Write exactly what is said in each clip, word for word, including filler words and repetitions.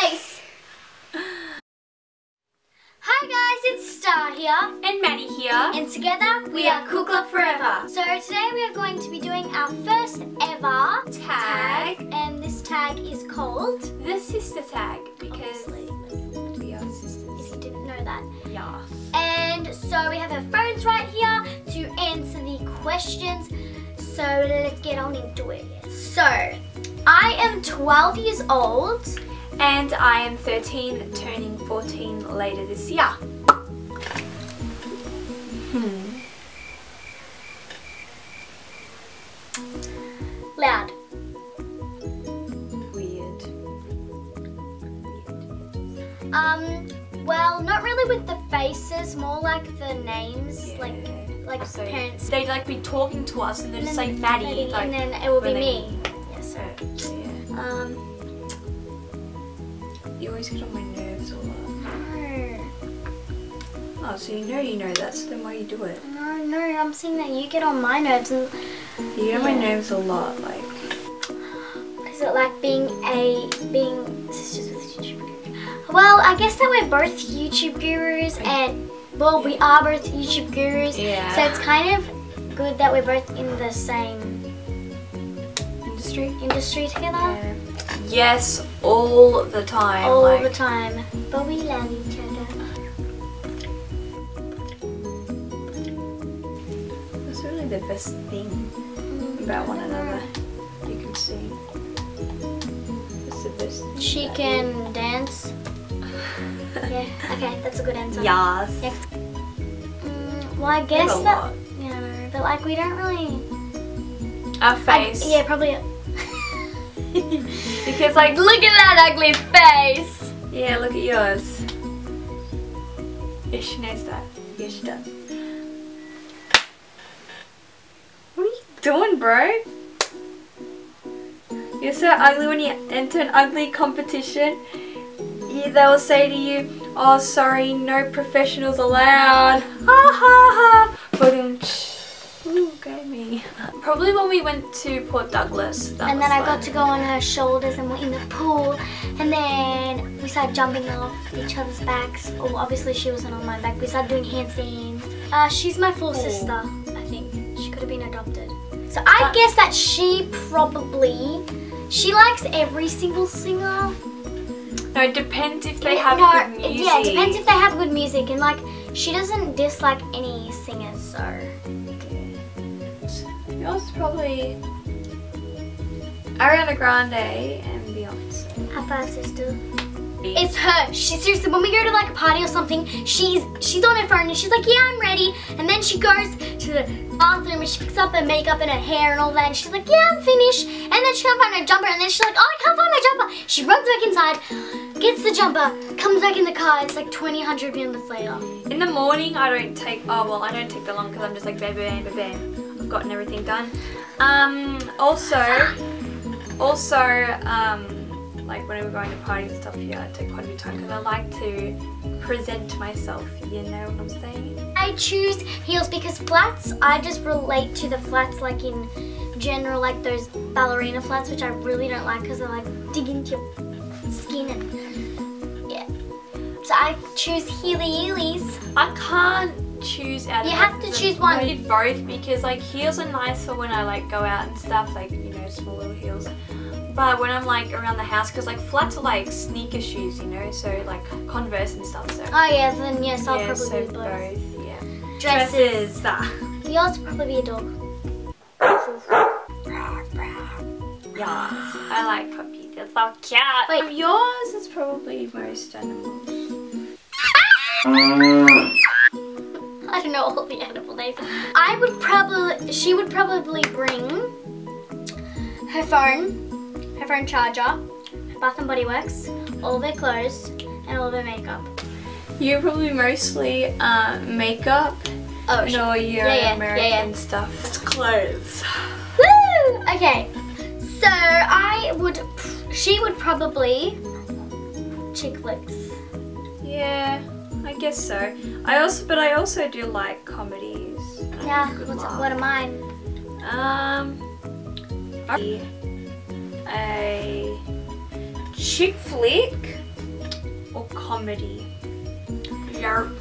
place. Hi guys, it's Star here. And Maddie here. And together we are Koukla Forever. So today we are going to be doing our first ever tag. tag. And this tag is called the sister tag. Because Obviously. we are sisters. If you didn't know that. Yeah. And so we have our phones right here to answer the questions. So let's get on into it. So, I am twelve years old. And I am thirteen, turning fourteen later this year. Hmm. Loud. Weird. Weird. Um, well, not really with the faces, more like the names, yeah. like... Like so parents, they'd like be talking to us, and they'd just say Maddie, Maddie like, and then it will be me. Yes, sir. Yeah. Um, you always get on my nerves a lot. No. Oh, so you know you know that, so then why do you do it? No, no, I'm saying that you get on my nerves, and you get on yeah. my nerves a lot, like. Is it like being a being sisters with YouTube gurus? Well, I guess that we're both YouTube gurus and. Well, we are both YouTube gurus, yeah. so it's kind of good that we're both in the same industry industry together. Yeah. Yes, all the time. All like... the time. But we love each other. That's really the best thing mm-hmm. about one another. You can see. That's the best thing. She can dance. Yeah, okay, that's a good answer. Yes. Next. Mm, well, I guess that, lot. you know, but like we don't really... Our face. I, yeah, probably. Because like, look at that ugly face. Yeah, look at yours. Yeah, she knows that. Yeah, she does. What are you doing, bro? You're so ugly when you enter an ugly competition. They will say to you, "Oh, sorry, no professionals allowed." Ha ha ha. Ooh, go me. Probably when we went to Port Douglas. That and then I fun. got to go on her shoulders, and we're in the pool, and then we started jumping off each other's backs. Oh, obviously she wasn't on my back. We started doing handstands. Uh, she's my full oh. sister, I think. She could have been adopted. So I but guess that she probably she likes every single singer. No, it depends if they have no, good music. Yeah, it depends if they have good music. And like, she doesn't dislike any singers, so... Yeah. Yours probably... Ariana Grande and Beyonce. Her first sister. It's her. She seriously, when we go to like a party or something, she's she's on her phone and she's like, yeah, I'm ready. And then she goes to the bathroom and she picks up her makeup and her hair and all that. And she's like, yeah, I'm finished. And then she can't find her jumper. And then she's like, oh, I can't find my jumper. She runs back inside, gets the jumper, comes back in the car. It's like twenty, a hundred minutes later. In the morning, I don't take, oh, well, I don't take that long because I'm just like, bam, bam, bam, bam. I've gotten everything done. Um, also, also, um, like when we're going to parties and stuff here, I take quite a bit of time because I like to present myself, you know what I'm saying? I choose heels because flats, I just relate to the flats like in general, like those ballerina flats, which I really don't like because they like dig into your skin and yeah. So I choose heelys. I can't choose out of You have to choose one. I did both because like heels are nice for when I like go out and stuff, like you know, small little heels. But when I'm like around the house, because like flats are like sneaker shoes, you know, so like Converse and stuff. So. Oh yeah, then yes, I'll yeah, probably so do both. both. Yeah. Dresses. Dresses. Yours will probably be a dog. Yes, I like puppies. They're so cute. Wait, um, yours is probably most animals. I don't know all the animal names. I would probably, she would probably bring her phone. Her phone charger, her Bath and Body Works, all of her clothes, and all of her makeup. You're probably mostly uh, makeup, oh, and all your yeah, yeah, American yeah, yeah. stuff. It's clothes. Woo! Okay, so I would, she would probably chick flicks. Yeah, I guess so. I also, but I also do like comedies. Yeah, what's, what are mine? Um. I, A chick flick comedy. Yarp.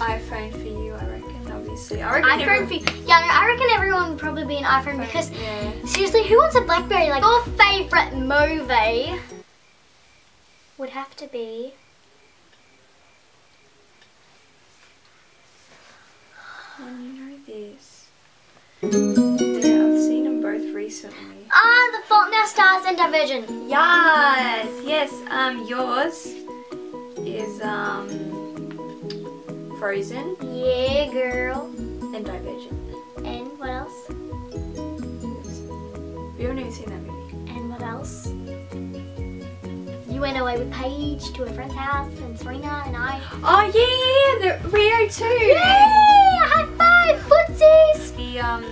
iPhone for you, I reckon, obviously. I reckon iPhone for you. Yeah, no, I reckon everyone would probably be an iPhone, iPhone because yeah. seriously, who wants a BlackBerry? Like, your favourite movie would have to be... Oh, you know this. Yeah, I've seen them both recently. Ah, The Fault in Our Stars and Divergent. Yes, yes. Um, yours is um Frozen. Yeah, girl. And Divergent. And what else? We haven't even seen that movie. And what else? You went away with Paige to a friend's house, and Serena and I. Oh yeah, yeah, yeah. The Rio too. Yeah. High five, footsies! The, um...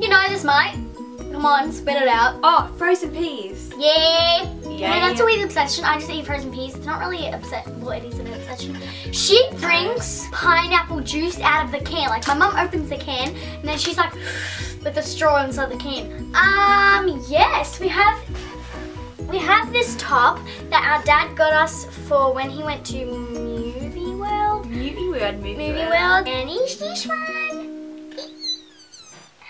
You know this, mate. Come on, spit it out. Oh, frozen peas. Yeah. Yeah, yeah, that's a weird obsession. I just eat frozen peas. It's not really an obsession. Well, it is an obsession. She drinks pineapple juice out of the can. Like, my mum opens the can, and then she's like, with a straw inside the can. Um, yes, we have... We have this top that our dad got us for when he went to... Movie World, Movie, movie World. World, and each each one.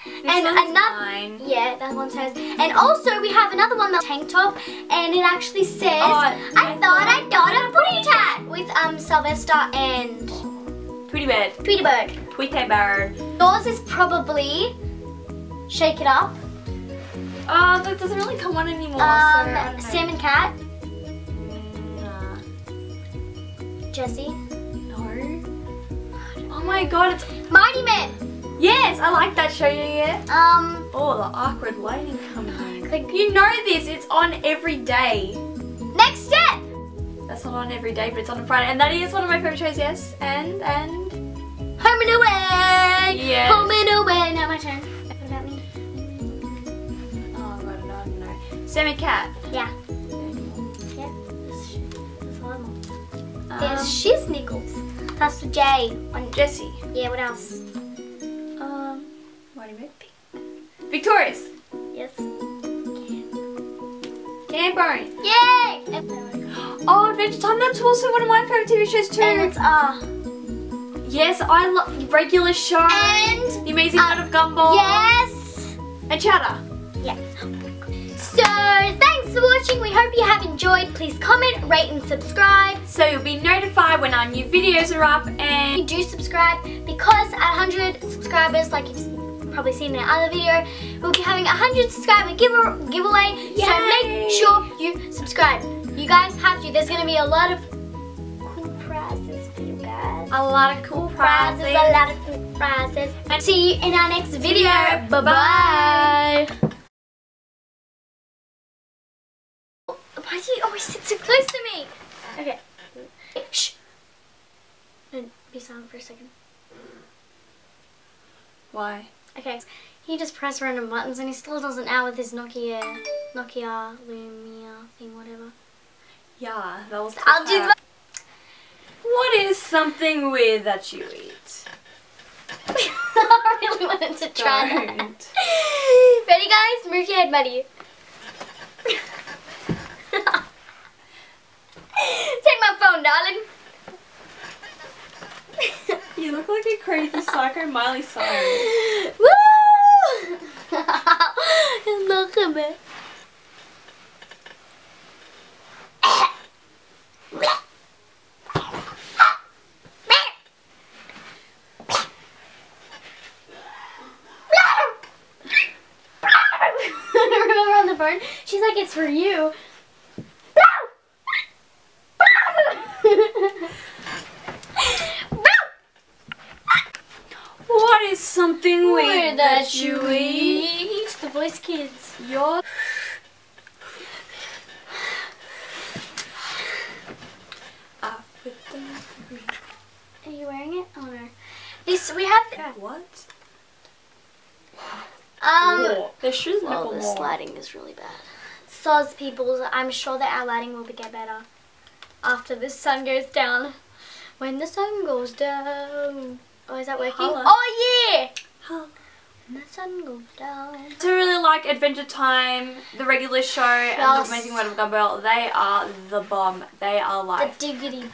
This and one's another, mine. Yeah, that one's hers. And also we have another one, the tank top, and it actually says, oh, I, I thought I got a booty tat with um Sylvester and Tweety Bird. Tweety Bird. Tweety Bird. Yours is probably Shake It Up. Oh, that doesn't really come on anymore. Um, so I don't Sam know. And Cat. Nah. Jessie. Oh my god, it's Mighty Man! Yes, I like that show, yeah, yeah. Um Oh, the awkward lighting coming in. Like, you know this, it's on every day. Next Step! That's not on every day, but it's on a Friday. And that is one of my favourite shows, yes. And and Home and Away! Yes. Home and Away. Now my turn. What about me? Oh god, I don't know. Sam and Cat. Yeah. Yeah. There's a lot more. Um, There's Shiz Nichols. That's the J on Jessie. Yeah, what else? Um, what do you mean? Victorious. Yes. Cam. Bone. Yay! Oh, Adventure Time. That's also one of my favorite T V shows too. And it's R. Uh, yes, I love Regular Show. And The Amazing World um, of Gumball. Yes. And Chatter. Yeah. So thanks for watching. We hope you have enjoyed. Please comment, rate and subscribe so you'll be notified when our new videos are up. And you do subscribe, because at one hundred subscribers, like you've probably seen in our other video, we'll be having a one hundred subscriber give giveaway. Yay. So make sure you subscribe. You guys have to. There's going to be a lot of cool prizes for you guys. A lot of cool, cool prizes. prizes. A lot of cool prizes. And see you in our next video. Yeah. Bye bye. bye. Why do you always sit so close to me? Okay. Shh. No, be silent for a second. Why? Okay. He just pressed random buttons and he still does an hour with his Nokia, Nokia Lumia thing, whatever. Yeah, that was. I'll do that. What is something weird that you eat? I really wanted to try that. Ready, guys? Move your head, buddy. Take my phone, darling. You look like a crazy psycho Miley Cyrus. Woo! Look at me. Remember on the phone? She's like, it's for you. What is something weird that, that you eat? The Voice Kids. Your Up with the... Are you wearing it? Oh no. This we have. The... What? Um. Whoa. Their shoes look more. This lighting is really bad. Soz people, I'm sure that our lighting will get better after the sun goes down. When the sun goes down. Oh, is that working? Holla. Oh yeah! Holla. And the sun goes down. So I really like Adventure Time, The Regular Show, yes. and The Amazing World of Gumball. They are the bomb. They are life. The diggity